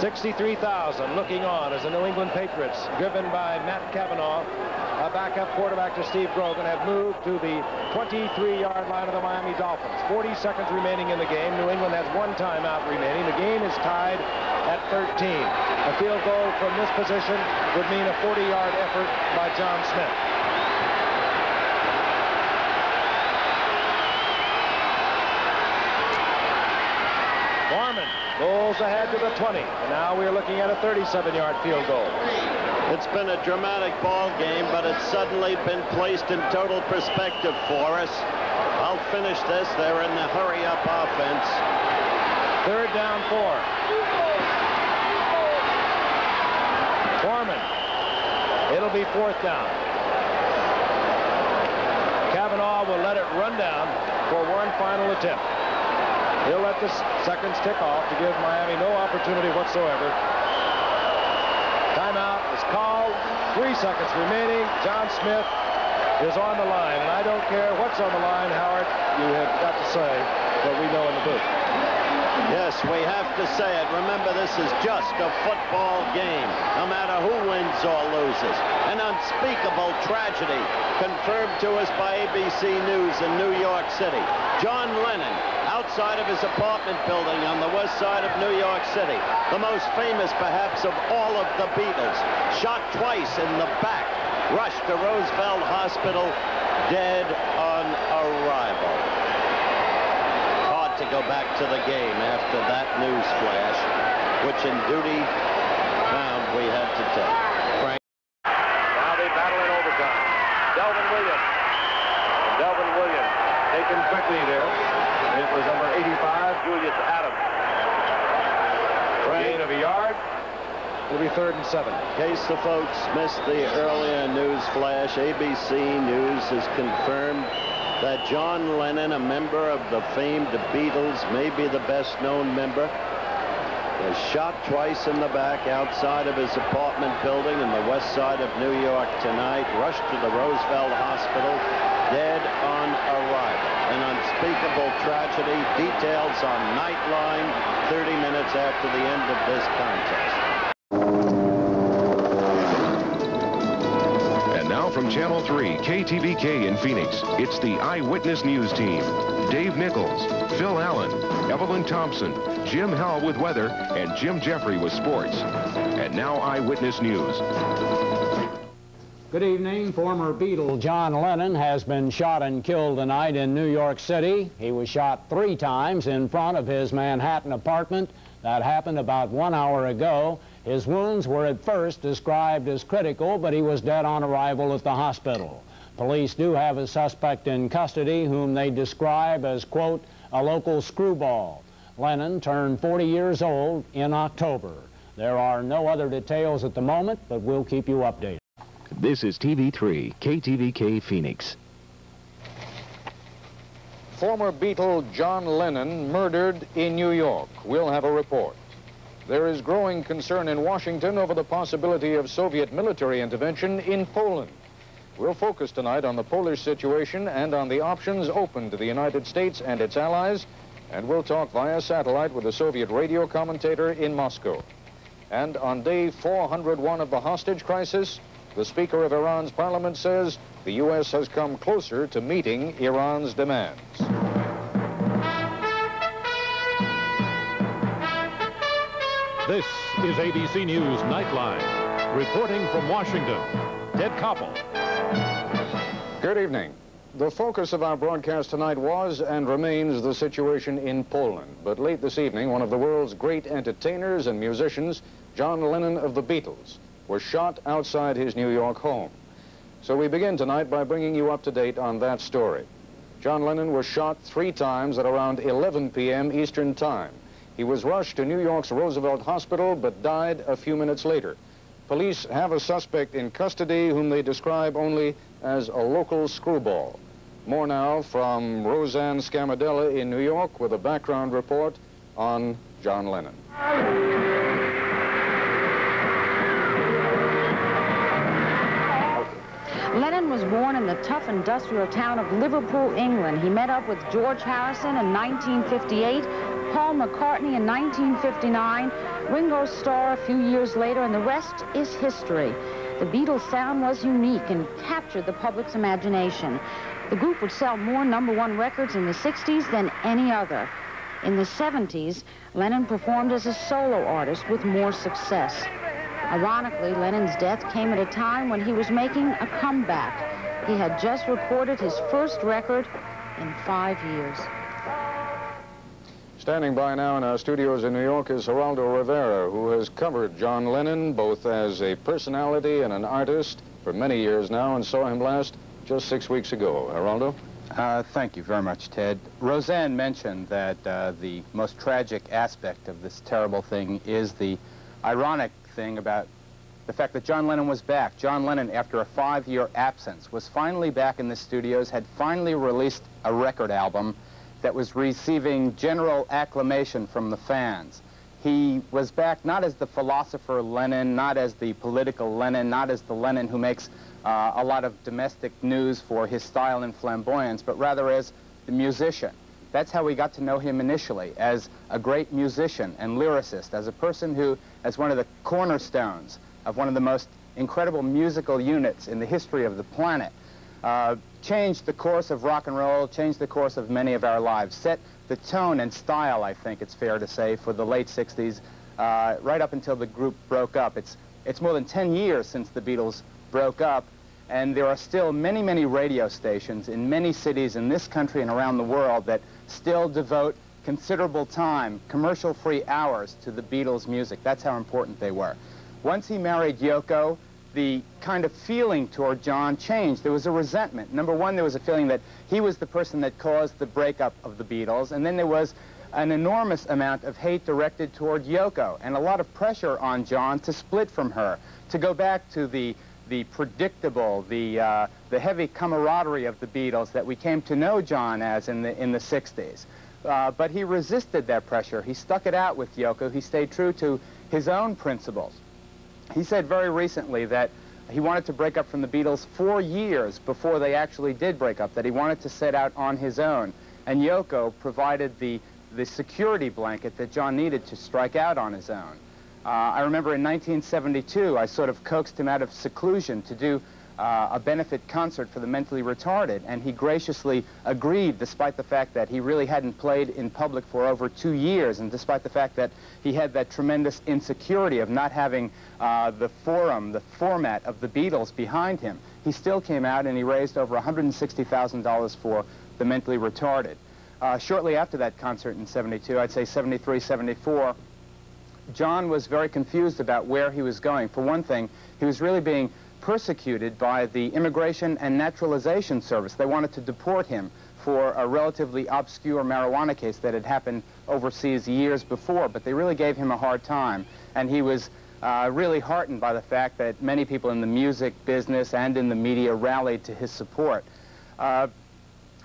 63,000 looking on as the New England Patriots, driven by Matt Cavanaugh, a backup quarterback to Steve Grogan, have moved to the 23-yard line of the Miami Dolphins. 40 seconds remaining in the game. New England has one timeout remaining. The game is tied at 13. A field goal from this position would mean a 40-yard effort by John Smith. Goes ahead to the 20, and now we're looking at a 37-yard field goal. It's been a dramatic ball game, but it's suddenly been placed in total perspective for us. I'll finish this. They're in the hurry-up offense. Third down, 4. Foreman. It'll be fourth down. Cavanaugh will let it run down for one final attempt. He'll let the seconds tick off to give Miami no opportunity whatsoever. Timeout is called. 3 seconds remaining. John Smith is on the line, and I don't care what's on the line, Howard. You have got to say what we know in the booth. Yes, we have to say it. Remember, this is just a football game, no matter who wins or loses. An unspeakable tragedy confirmed to us by ABC News in New York City. John Lennon, outside of his apartment building on the west side of New York City, the most famous perhaps of all of the Beatles, shot twice in the back, rushed to Roosevelt Hospital, dead on arrival. Hard to go back to the game after that news flash, which in duty bound we had to take. Frank. Now they battle in overtime. Delvin Williams taken quickly there. It was number 85, Julius Adams. Gain of a yard. It'll be 3rd and 7. In case the folks missed the earlier news flash, ABC News has confirmed that John Lennon, a member of the famed Beatles, maybe the best known member, was shot twice in the back outside of his apartment building in the west side of New York tonight, rushed to the Roosevelt Hospital, dead on arrival. An unspeakable tragedy. Details on Nightline 30 minutes after the end of this contest. And now from Channel 3, KTVK in Phoenix, it's the Eyewitness News Team. Dave Nichols, Phil Allen, Evelyn Thompson, Jim Hell with weather, and Jim Jeffrey with sports. And now Eyewitness News. Good evening. Former Beatle John Lennon has been shot and killed tonight in New York City. He was shot 3 times in front of his Manhattan apartment. That happened about 1 hour ago. His wounds were at first described as critical, but he was dead on arrival at the hospital. Police do have a suspect in custody whom they describe as, quote, a local screwball. Lennon turned 40 years old in October. There are no other details at the moment, but we'll keep you updated. This is TV3, KTVK Phoenix. Former Beatle John Lennon murdered in New York. We'll have a report. There is growing concern in Washington over the possibility of Soviet military intervention in Poland. We'll focus tonight on the Polish situation and on the options open to the United States and its allies, and we'll talk via satellite with a Soviet radio commentator in Moscow. And on day 401 of the hostage crisis, the Speaker of Iran's parliament says the U.S. has come closer to meeting Iran's demands. This is ABC News Nightline. Reporting from Washington, Ted Koppel. Good evening. The focus of our broadcast tonight was and remains the situation in Poland. But late this evening, one of the world's great entertainers and musicians, John Lennon of the Beatles, was shot outside his New York home. So we begin tonight by bringing you up to date on that story. John Lennon was shot 3 times at around 11 p.m. Eastern Time. He was rushed to New York's Roosevelt Hospital but died a few minutes later. Police have a suspect in custody whom they describe only as a local screwball. More now from Rose Ann Scamardella in New York with a background report on John Lennon. Lennon was born in the tough industrial town of Liverpool, England. He met up with George Harrison in 1958, Paul McCartney in 1959, Ringo Starr a few years later, and the rest is history. The Beatles' sound was unique and captured the public's imagination. The group would sell more #1 records in the 60s than any other. In the 70s, Lennon performed as a solo artist with more success. Ironically, Lennon's death came at a time when he was making a comeback. He had just recorded his first record in 5 years. Standing by now in our studios in New York is Geraldo Rivera, who has covered John Lennon both as a personality and an artist for many years now, and saw him last just 6 weeks ago. Geraldo? Thank you very much, Ted. Roseanne mentioned that the most tragic aspect of this terrible thing is the ironic thing about the fact that John Lennon was back. John Lennon, after a 5-year absence, was finally back in the studios, had finally released a record album that was receiving general acclamation from the fans. He was back not as the philosopher Lennon, not as the political Lennon, not as the Lennon who makes a lot of domestic news for his style and flamboyance, but rather as the musician. That's how we got to know him initially, as a great musician and lyricist, as a person who, as one of the cornerstones of one of the most incredible musical units in the history of the planet, changed the course of rock and roll, changed the course of many of our lives, set the tone and style, I think it's fair to say, for the late 60s, right up until the group broke up. It's more than 10 years since the Beatles broke up, and there are still many, many radio stations in many cities in this country and around the world that still devote considerable time, commercial-free hours, to the Beatles' music. That's how important they were. Once he married Yoko, the kind of feeling toward John changed. There was a resentment. #1, there was a feeling that he was the person that caused the breakup of the Beatles, and then there was an enormous amount of hate directed toward Yoko, and a lot of pressure on John to split from her, to go back to the predictable, the heavy camaraderie of the Beatles that we came to know John as in the 60s. But he resisted that pressure. He stuck it out with Yoko. He stayed true to his own principles. He said very recently that he wanted to break up from the Beatles 4 years before they actually did break up, that he wanted to set out on his own. And Yoko provided the security blanket that John needed to strike out on his own. I remember in 1972, I sort of coaxed him out of seclusion to do a benefit concert for the mentally retarded, and he graciously agreed, despite the fact that he really hadn't played in public for over 2 years, and despite the fact that he had that tremendous insecurity of not having the format of the Beatles behind him. He still came out and he raised over $160,000 for the mentally retarded. Shortly after that concert in 72, I'd say 73, 74, John was very confused about where he was going. For one thing, he was really being persecuted by the Immigration and Naturalization Service. They wanted to deport him for a relatively obscure marijuana case that had happened overseas years before, but they really gave him a hard time. And he was really heartened by the fact that many people in the music business and in the media rallied to his support.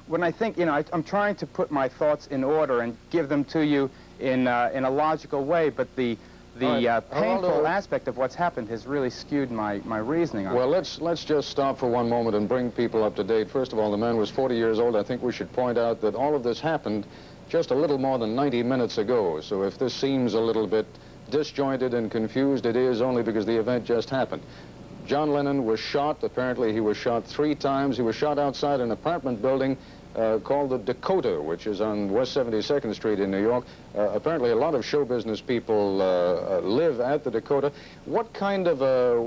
When I think, you know, I'm trying to put my thoughts in order and give them to you in a logical way, but the painful aspect of what's happened has really skewed my reasoning on it. Well, let's just stop for one moment and bring people up to date. First of all, the man was 40 years old. I think we should point out that all of this happened just a little more than 90 minutes ago. So if this seems a little bit disjointed and confused, it is only because the event just happened. John Lennon was shot. Apparently he was shot 3 times. He was shot outside an apartment building called the Dakota, which is on West 72nd Street in New York. Apparently a lot of show business people live at the Dakota. What kind of a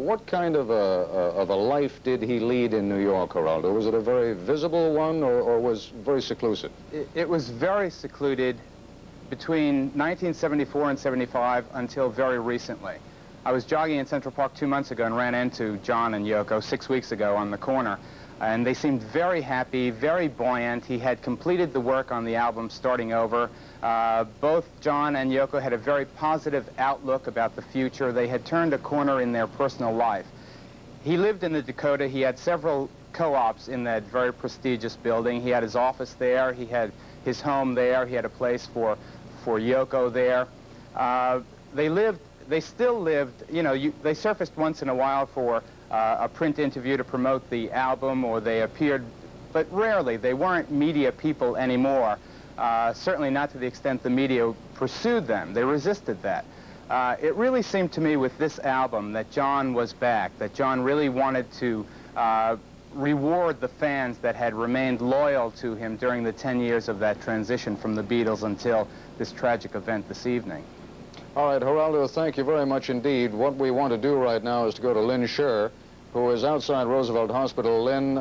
life did he lead in New York, Geraldo? Was it a very visible one, or was very secluded? It was very secluded between 1974 and 75 until very recently. I was jogging in Central Park 2 months ago and ran into John and Yoko 6 weeks ago on the corner. And they seemed very happy, very buoyant. He had completed the work on the album, Starting Over. Both John and Yoko had a very positive outlook about the future. They had turned a corner in their personal life. He lived in the Dakota. He had several co-ops in that very prestigious building. He had his office there. He had his home there. He had a place for Yoko there. They still lived, you know, they surfaced once in a while for a print interview to promote the album, or they appeared, but rarely. They weren't media people anymore, certainly not to the extent the media pursued them. They resisted that. It really seemed to me with this album that John was back, that John really wanted to reward the fans that had remained loyal to him during the 10 years of that transition from the Beatles until this tragic event this evening. All right, Geraldo, thank you very much indeed. What we want to do right now is to go to Lynn Sherr, who is outside Roosevelt Hospital. Lynn,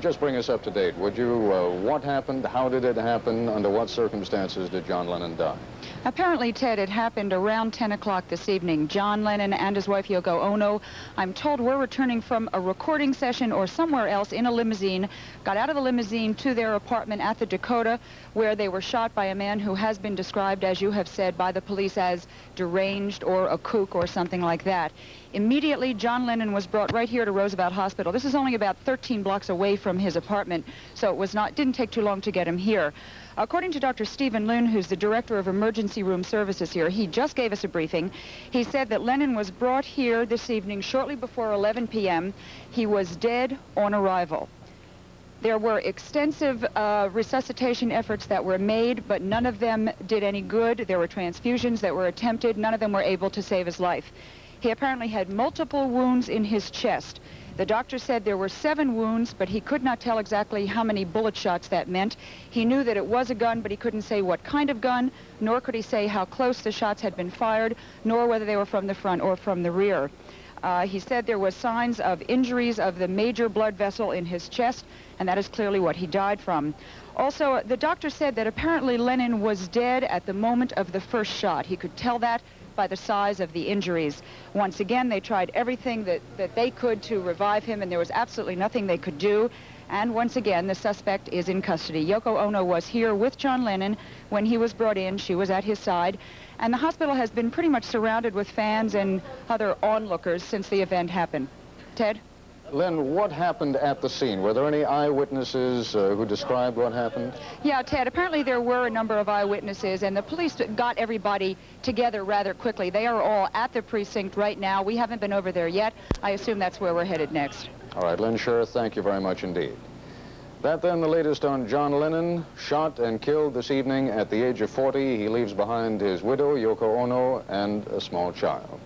just bring us up to date, would you? What happened? How did it happen? Under what circumstances did John Lennon die? Apparently, Ted, it happened around 10 o'clock this evening. John Lennon and his wife, Yoko Ono, I'm told, were returning from a recording session or somewhere else in a limousine, got out of the limousine to their apartment at the Dakota, where they were shot by a man who has been described, as you have said, by the police as deranged or a kook or something like that. Immediately, John Lennon was brought right here to Roosevelt Hospital. This is only about 13 blocks away from his apartment, so it was not, didn't take too long to get him here. According to Dr. Stephen Loon, who's the director of emergency room services here, he just gave us a briefing. He said that Lennon was brought here this evening shortly before 11 p.m. He was dead on arrival. There were extensive resuscitation efforts that were made, but none of them did any good. There were transfusions that were attempted. None of them were able to save his life. He apparently had multiple wounds in his chest. The doctor said there were 7 wounds, but he could not tell exactly how many bullet shots that meant. He knew that it was a gun, but he couldn't say what kind of gun, nor could he say how close the shots had been fired, nor whether they were from the front or from the rear. He said there were signs of injuries of the major blood vessel in his chest, and that is clearly what he died from. Also, the doctor said that apparently Lennon was dead at the moment of the first shot. He could tell that by the size of the injuries. Once again, they tried everything that they could to revive him, and there was absolutely nothing they could do. And once again, the suspect is in custody. Yoko Ono was here with John Lennon when he was brought in. She was at his side. And the hospital has been pretty much surrounded with fans and other onlookers since the event happened. Ted? Lynn, what happened at the scene? Were there any eyewitnesses who described what happened? Yeah, Ted, apparently there were a number of eyewitnesses, and the police got everybody together rather quickly. They are all at the precinct right now. We haven't been over there yet. I assume that's where we're headed next. All right, Lynn Sherr, thank you very much indeed. That then, the latest on John Lennon, shot and killed this evening at the age of 40. He leaves behind his widow, Yoko Ono, and a small child.